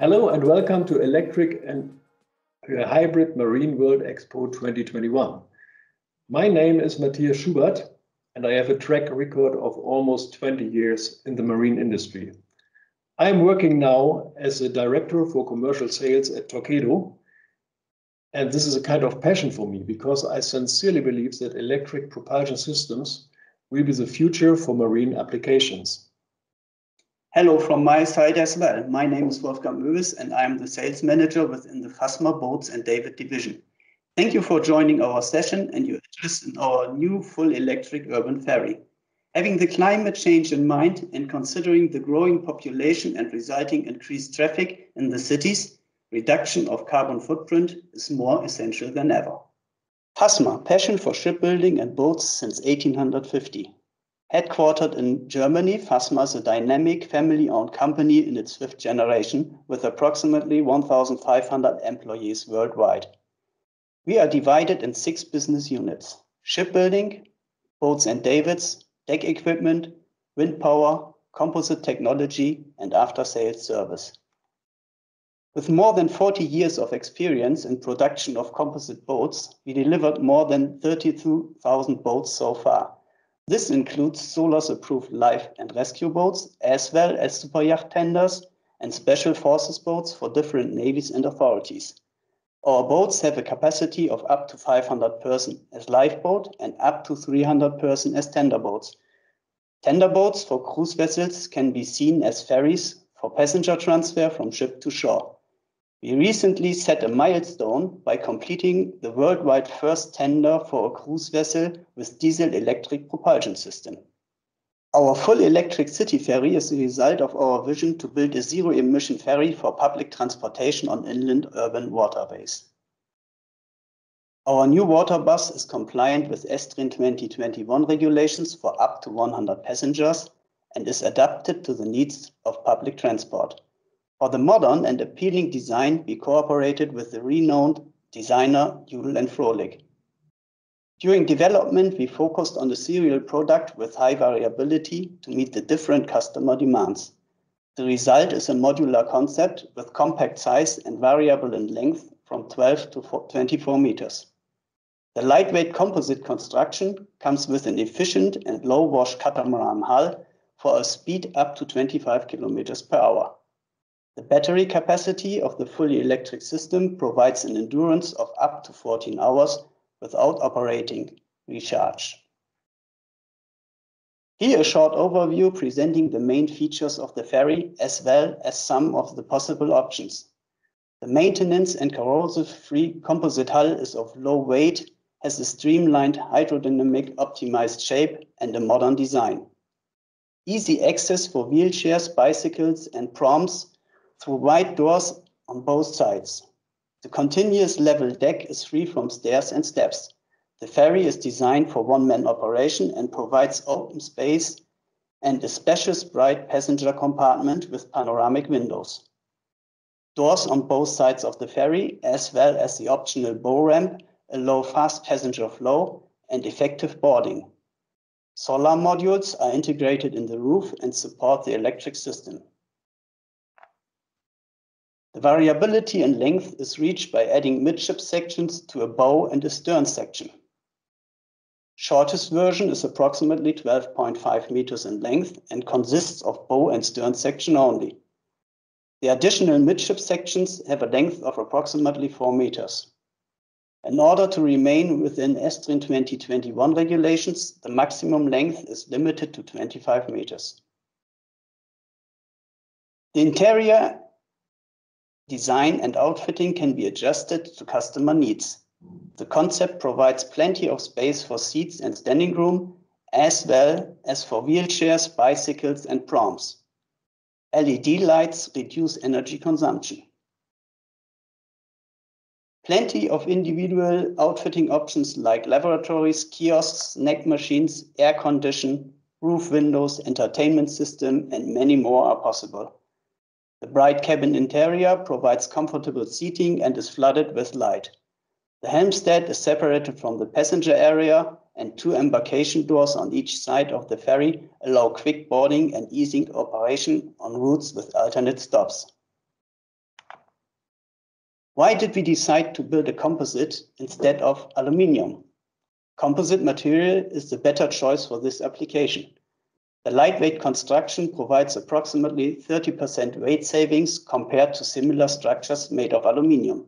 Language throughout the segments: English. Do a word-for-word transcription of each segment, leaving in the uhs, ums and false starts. Hello and welcome to Electric and Hybrid Marine World Expo twenty twenty-one. My name is Matthias Schubert and I have a track record of almost twenty years in the marine industry. I am working now as a director for commercial sales at Torqeedo, and this is a kind of passion for me because I sincerely believe that electric propulsion systems will be the future for marine applications. Hello from my side as well. My name is Wolfgang Möwes and I am the sales manager within the Fassmer Boats and David division. Thank you for joining our session and your interest in our new full electric urban ferry. Having the climate change in mind and considering the growing population and resulting increased traffic in the cities, reduction of carbon footprint is more essential than ever. Fassmer, passion for shipbuilding and boats since eighteen fifty. Headquartered in Germany, Fassmer is a dynamic family-owned company in its fifth generation with approximately one thousand five hundred employees worldwide. We are divided in six business units: shipbuilding, boats and davits, deck equipment, wind power, composite technology, and after-sales service. With more than forty years of experience in production of composite boats, we delivered more than thirty-two thousand boats so far. This includes Solos approved life and rescue boats, as well as superyacht tenders and special forces boats for different navies and authorities. Our boats have a capacity of up to five hundred person as lifeboat and up to three hundred person as tender boats. Tender boats for cruise vessels can be seen as ferries for passenger transfer from ship to shore. We recently set a milestone by completing the worldwide first tender for a cruise vessel with diesel-electric propulsion system. Our full electric city ferry is the result of our vision to build a zero-emission ferry for public transportation on inland urban waterways. Our new water bus is compliant with E S-TRIN twenty twenty-one regulations for up to one hundred passengers and is adapted to the needs of public transport. For the modern and appealing design, we cooperated with the renowned designer Judel and Frohlich. During development, we focused on the serial product with high variability to meet the different customer demands. The result is a modular concept with compact size and variable in length from twelve to twenty-four meters. The lightweight composite construction comes with an efficient and low wash catamaran hull for a speed up to twenty-five kilometers per hour. The battery capacity of the fully electric system provides an endurance of up to fourteen hours without operating recharge. Here a short overview presenting the main features of the ferry as well as some of the possible options. The maintenance and corrosive-free composite hull is of low weight, has a streamlined hydrodynamic optimized shape and a modern design. Easy access for wheelchairs, bicycles and proms through wide doors on both sides. The continuous level deck is free from stairs and steps. The ferry is designed for one-man operation and provides open space and a spacious bright passenger compartment with panoramic windows. Doors on both sides of the ferry, as well as the optional bow ramp, allow fast passenger flow and effective boarding. Solar modules are integrated in the roof and support the electric system. The variability in length is reached by adding midship sections to a bow and a stern section. Shortest version is approximately twelve point five meters in length and consists of bow and stern section only. The additional midship sections have a length of approximately four meters. In order to remain within E S-TRIN twenty twenty-one regulations, the maximum length is limited to twenty-five meters. The interior design and outfitting can be adjusted to customer needs. The concept provides plenty of space for seats and standing room, as well as for wheelchairs, bicycles, and proms. L E D lights reduce energy consumption. Plenty of individual outfitting options like laboratories, kiosks, snack machines, air condition, roof windows, entertainment system, and many more are possible. The bright cabin interior provides comfortable seating and is flooded with light. The helmstead is separated from the passenger area, and two embarkation doors on each side of the ferry allow quick boarding and easy operation on routes with alternate stops. Why did we decide to build a composite instead of aluminium? Composite material is the better choice for this application. The lightweight construction provides approximately thirty percent weight savings compared to similar structures made of aluminium.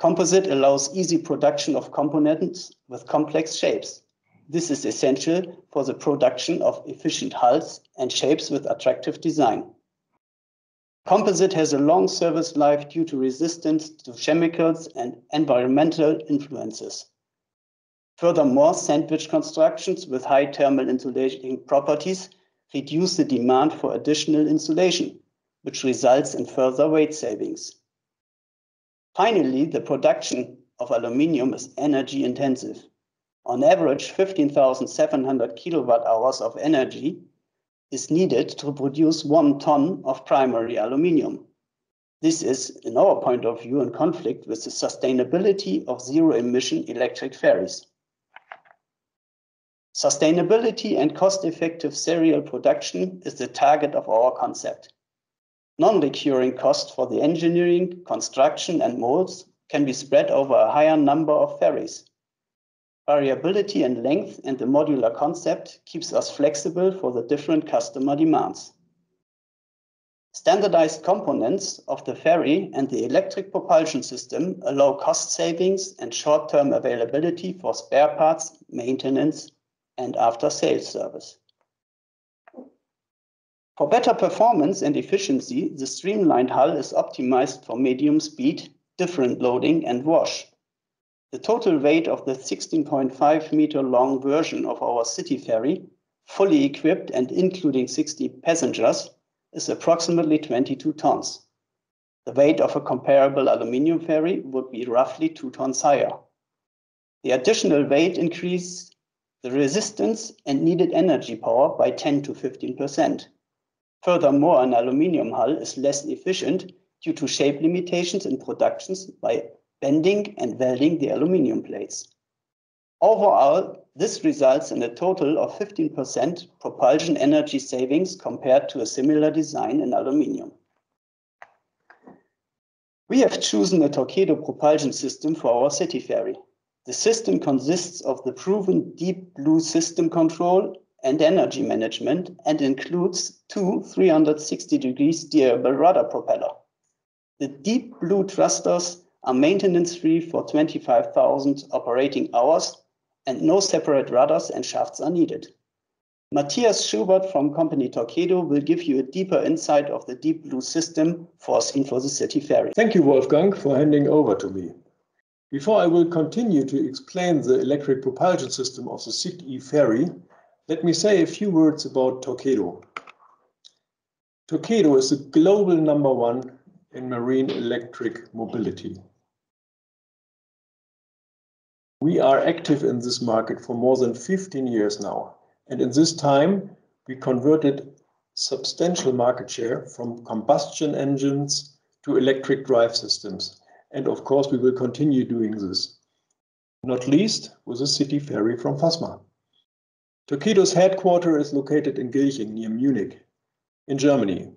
Composite allows easy production of components with complex shapes. This is essential for the production of efficient hulls and shapes with attractive design. Composite has a long service life due to resistance to chemicals and environmental influences. Furthermore, sandwich constructions with high thermal insulating properties reduce the demand for additional insulation, which results in further weight savings. Finally, the production of aluminium is energy intensive. On average, fifteen thousand seven hundred kilowatt hours of energy is needed to produce one ton of primary aluminium. This is, in our point of view, in conflict with the sustainability of zero-emission electric ferries. Sustainability and cost-effective serial production is the target of our concept. Non-recurring costs for the engineering, construction, and molds can be spread over a higher number of ferries. Variability in length and the modular concept keeps us flexible for the different customer demands. Standardized components of the ferry and the electric propulsion system allow cost savings and short-term availability for spare parts, maintenance, and after-sales service. For better performance and efficiency, the streamlined hull is optimized for medium speed, different loading, and wash. The total weight of the sixteen point five meter long version of our city ferry, fully equipped and including sixty passengers, is approximately twenty-two tons. The weight of a comparable aluminium ferry would be roughly two tons higher. The additional weight increased the resistance and needed energy power by ten to fifteen percent. Furthermore, an aluminium hull is less efficient due to shape limitations in productions by bending and welding the aluminium plates. Overall, this results in a total of fifteen percent propulsion energy savings compared to a similar design in aluminium. We have chosen a Torqeedo propulsion system for our city ferry. The system consists of the proven Deep Blue system control and energy management and includes two three hundred sixty degree steerable rudder propeller. The Deep Blue thrusters are maintenance-free for twenty-five thousand operating hours, and no separate rudders and shafts are needed. Matthias Schubert from company Torqeedo will give you a deeper insight of the Deep Blue system foreseen for the city ferry. Thank you, Wolfgang, for handing over to me. Before I will continue to explain the electric propulsion system of the C I T E ferry, let me say a few words about Torqeedo. Torqeedo is the global number one in marine electric mobility. We are active in this market for more than fifteen years now, and in this time we converted substantial market share from combustion engines to electric drive systems, and of course we will continue doing this, not least with a city ferry from Fassmer. Torqeedo's headquarters is located in Gilching near Munich in Germany,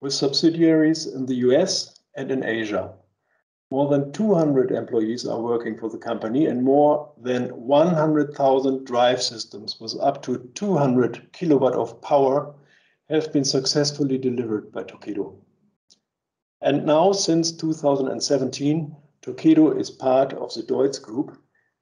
with subsidiaries in the U S and in Asia. More than two hundred employees are working for the company, and more than one hundred thousand drive systems with up to two hundred kilowatt of power have been successfully delivered by Torqeedo. And now, since two thousand seventeen, Torqeedo is part of the Deutz Group,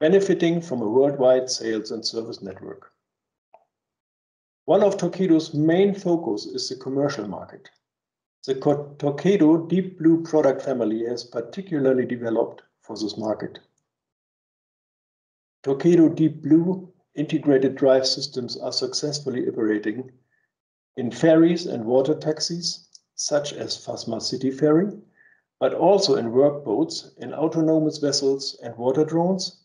benefiting from a worldwide sales and service network. One of Torqeedo's main focus is the commercial market. The Torqeedo Deep Blue product family has particularly developed for this market. Torqeedo Deep Blue integrated drive systems are successfully operating in ferries and water taxis, such as Fassmer City Ferry, but also in workboats, in autonomous vessels and water drones,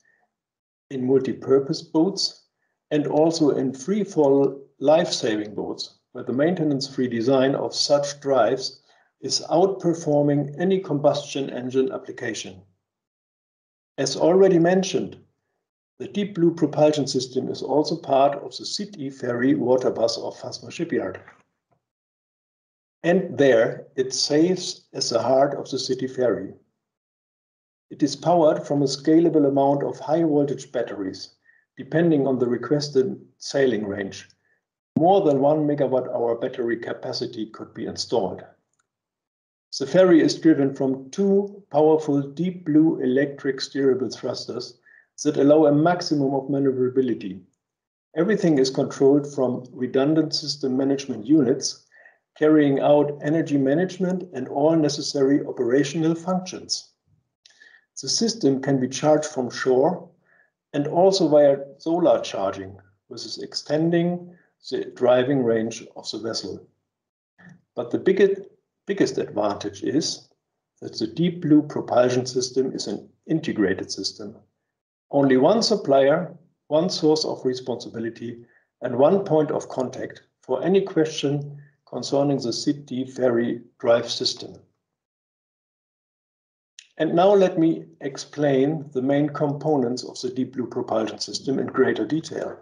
in multi-purpose boats, and also in free-fall life-saving boats, where the maintenance-free design of such drives is outperforming any combustion engine application. As already mentioned, the Deep Blue propulsion system is also part of the C I T-E ferry water bus of Fassmer Shipyard. And there, it sails as the heart of the city ferry, It is powered from a scalable amount of high-voltage batteries, depending on the requested sailing range. More than one megawatt-hour battery capacity could be installed. The ferry is driven from two powerful Deep Blue electric steerable thrusters that allow a maximum of maneuverability. Everything is controlled from redundant system management units, carrying out energy management and all necessary operational functions. The system can be charged from shore and also via solar charging, which is extending the driving range of the vessel. But the biggest, biggest advantage is that the Deep Blue propulsion system is an integrated system. Only one supplier, one source of responsibility, and one point of contact for any question concerning the C I T-E ferry drive system. And now let me explain the main components of the Deep Blue propulsion system in greater detail.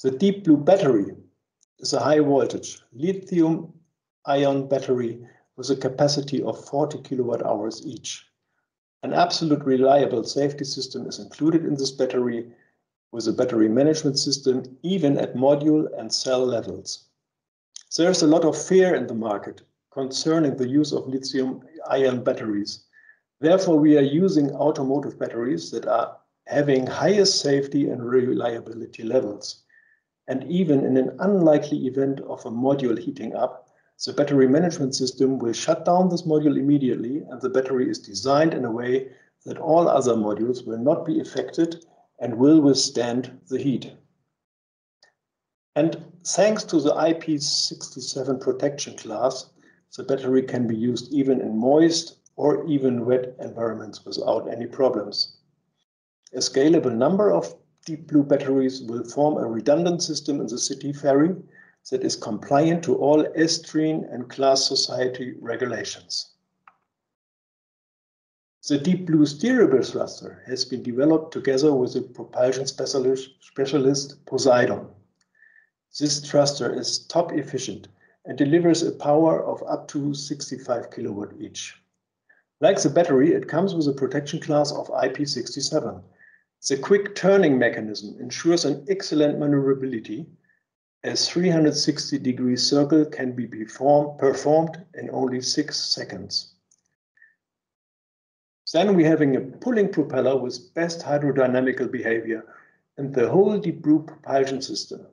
The Deep Blue battery is a high voltage lithium ion battery with a capacity of forty kilowatt hours each. An absolute reliable safety system is included in this battery with a battery management system, even at module and cell levels. There is a lot of fear in the market concerning the use of lithium-ion batteries. Therefore, we are using automotive batteries that are having highest safety and reliability levels. And even in an unlikely event of a module heating up, the battery management system will shut down this module immediately, and the battery is designed in a way that all other modules will not be affected and will withstand the heat. And thanks to the I P sixty-seven protection class, the battery can be used even in moist or even wet environments without any problems. A scalable number of Deep Blue batteries will form a redundant system in the C I T-E ferry that is compliant to all E S-TRIN and class society regulations. The Deep Blue steerable thruster has been developed together with the propulsion specialist Poseidon. This thruster is top efficient and delivers a power of up to sixty-five kilowatt each. Like the battery, it comes with a protection class of I P sixty-seven. The quick turning mechanism ensures an excellent maneuverability, as three hundred sixty degree circle can be perform, performed in only six seconds. Then we're having a pulling propeller with best hydrodynamical behavior and the whole Deep Blue propulsion system.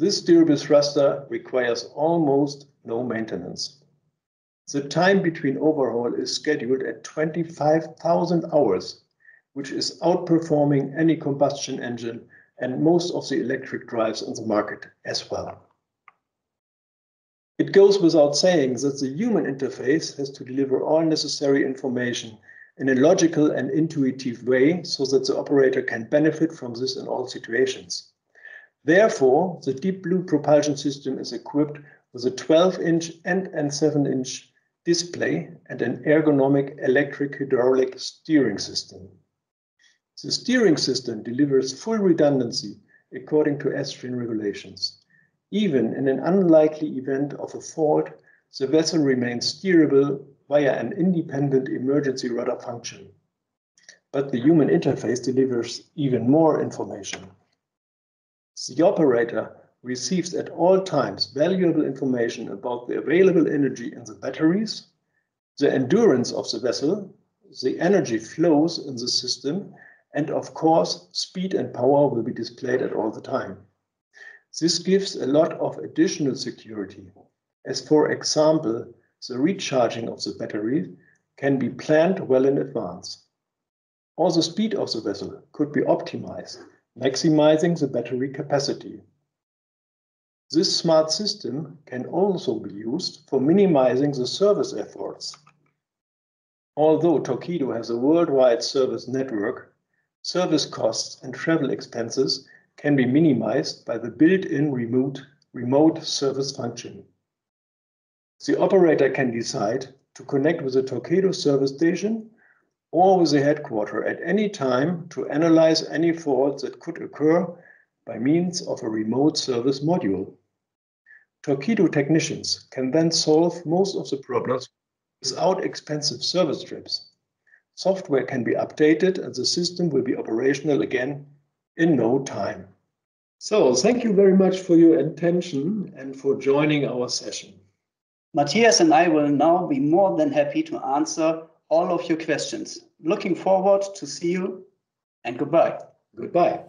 This steerable thruster requires almost no maintenance. The time between overhaul is scheduled at twenty-five thousand hours, which is outperforming any combustion engine and most of the electric drives on the market as well. It goes without saying that the human interface has to deliver all necessary information in a logical and intuitive way so that the operator can benefit from this in all situations. Therefore, the Deep Blue propulsion system is equipped with a twelve inch and a seven inch display and an ergonomic electric hydraulic steering system. The steering system delivers full redundancy according to E S-TRIN regulations. Even in an unlikely event of a fault, the vessel remains steerable via an independent emergency rudder function. But the human interface delivers even more information. The operator receives at all times valuable information about the available energy in the batteries, the endurance of the vessel, the energy flows in the system, and of course, speed and power will be displayed at all the time. This gives a lot of additional security, as for example, the recharging of the battery can be planned well in advance. Or the speed of the vessel could be optimized, maximizing the battery capacity. This smart system can also be used for minimizing the service efforts. Although Torqeedo has a worldwide service network, service costs and travel expenses can be minimized by the built-in remote, remote service function. The operator can decide to connect with a Torqeedo service station or with the headquarter at any time to analyze any faults that could occur by means of a remote service module. Torqeedo technicians can then solve most of the problems without expensive service trips. Software can be updated and the system will be operational again in no time. So thank you very much for your attention and for joining our session. Matthias and I will now be more than happy to answer all of your questions. Looking forward to see you, and goodbye. Goodbye.